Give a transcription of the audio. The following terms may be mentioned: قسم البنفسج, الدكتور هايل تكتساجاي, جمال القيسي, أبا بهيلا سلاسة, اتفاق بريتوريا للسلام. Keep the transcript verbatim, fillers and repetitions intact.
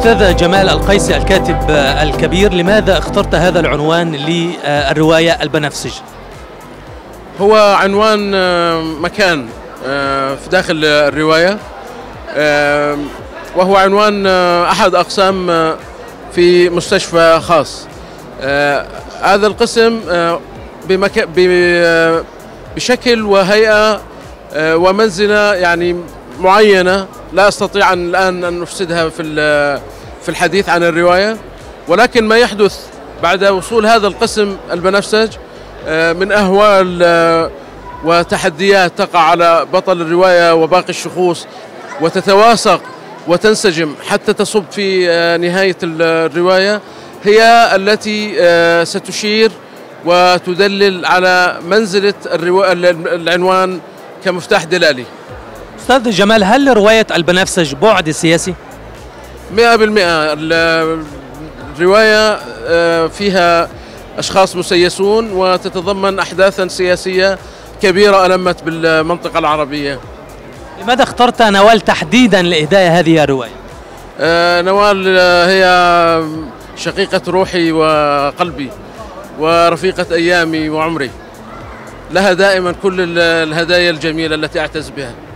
أستاذ جمال القيسي الكاتب الكبير، لماذا اخترت هذا العنوان للرواية البنفسجي؟ هو عنوان مكان في داخل الرواية، وهو عنوان أحد أقسام في مستشفى خاص. هذا القسم بشكل وهيئة ومنزلة يعني معينة لا أستطيع أن الآن أن أفسدها في في الحديث عن الرواية، ولكن ما يحدث بعد وصول هذا القسم البنفسج من أهوال وتحديات تقع على بطل الرواية وباقي الشخوص وتتواسق وتنسجم حتى تصب في نهاية الرواية، هي التي ستشير وتدلل على منزلة العنوان كمفتاح دلالي. أستاذ جمال، هل لرواية البنفسج بعد سياسي؟ مئة بالمئة. الرواية فيها أشخاص مسيسون وتتضمن أحداثا سياسية كبيرة ألمت بالمنطقة العربية. لماذا اخترت نوال تحديدا لإهداء هذه الرواية؟ نوال هي شقيقة روحي وقلبي ورفيقة أيامي وعمري، لها دائما كل الهدايا الجميلة التي أعتز بها.